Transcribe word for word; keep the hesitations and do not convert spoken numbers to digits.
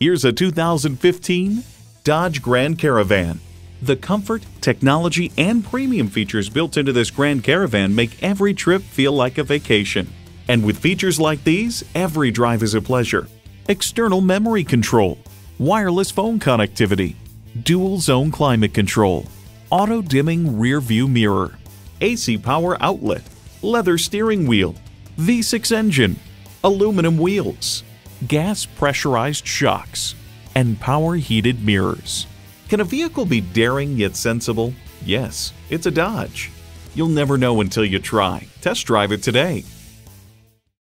Here's a two thousand fifteen Dodge Grand Caravan. The comfort, technology, and premium features built into this Grand Caravan make every trip feel like a vacation. And with features like these, every drive is a pleasure. External memory control, wireless phone connectivity, dual zone climate control, auto dimming rear view mirror, A C power outlet, leather steering wheel, V six engine, aluminum wheels, gas pressurized shocks, and power heated mirrors. Can a vehicle be daring yet sensible? Yes, it's a Dodge. You'll never know until you try. Test drive it today.